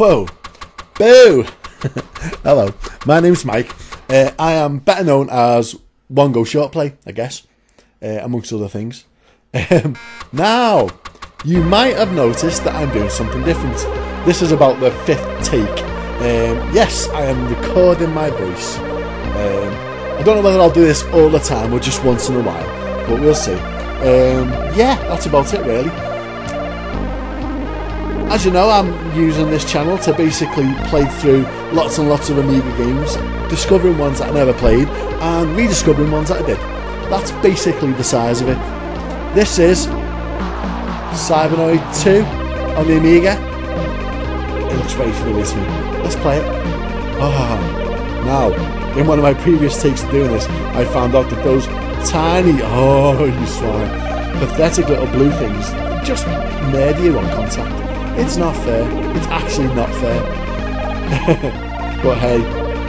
Whoa. Boo. Hello. My name's Mike. I am better known as 1Go Shortplay, I guess, amongst other things. Now, you might have noticed that I'm doing something different. This is about the 5th take. Yes, I am recording my voice. I don't know whether I'll do this all the time or just once in a while, but we'll see. Yeah, that's about it really. As you know, I'm using this channel to basically play through lots and lots of Amiga games, discovering ones that I never played and rediscovering ones that I did. That's basically the size of it. This is Cybernoid II on the Amiga. It looks very familiar to me. Let's play it. Oh, now. In one of my previous takes of doing this, I found out that those tiny, oh you swine, pathetic little blue things just murder you on contact. It's not fair. It's actually not fair. But hey,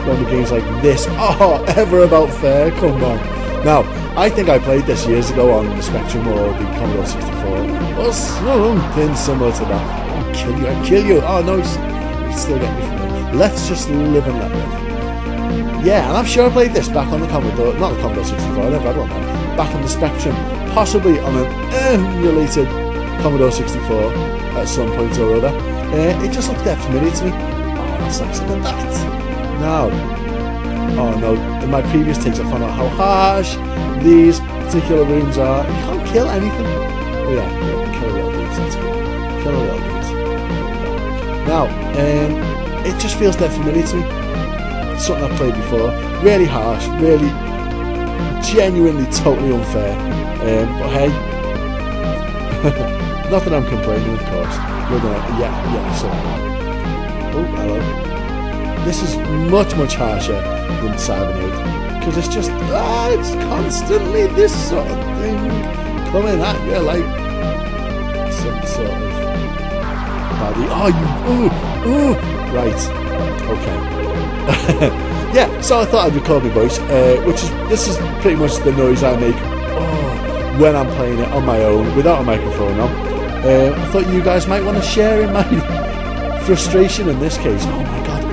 when the game's like this, oh, ever about fair, come on. Now, I think I played this years ago on the Spectrum or the Commodore 64 or something similar to that. I'll kill you, I'll kill you. Oh no, you still get me from there. Let's just live and let live. Yeah, and I'm sure I played this back on the Commodore, not the Commodore 64, I never had one then, back on the Spectrum, possibly on an emulated Commodore 64 at some point or other. It just looked that familiar to me. Oh, that's nicer than that. Now, oh no, in my previous takes I found out how harsh these particular rooms are. You can't kill anything. Oh yeah, kill a little dudes, that's good. Kill a little dudes. Now, it just feels that familiar to me. Something I've played before, really harsh, really genuinely totally unfair, but hey, not that I'm complaining, of course. We're gonna, yeah, so oh, hello. This is much harsher than Cybernoid, because it's just, it's constantly this sort of thing coming at you like some sort of body. Right, okay. Yeah, so I thought I'd record my voice, this is pretty much the noise I make when I'm playing it on my own without a microphone on. I thought you guys might want to share in my frustration in this case. Oh my god!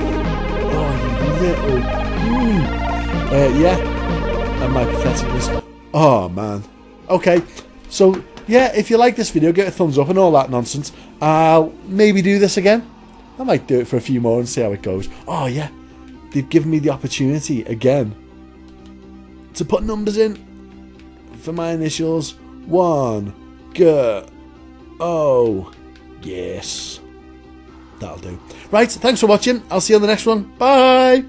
Oh, you little. Yeah, and my patheticness. Oh man. Okay, so yeah, if you like this video, get a thumbs up and all that nonsense. I'll maybe do this again. I might do it for a few more and see how it goes. Oh yeah. They've given me the opportunity again to put numbers in for my initials. 1Go. Oh, yes. That'll do. Right, thanks for watching. I'll see you on the next one. Bye.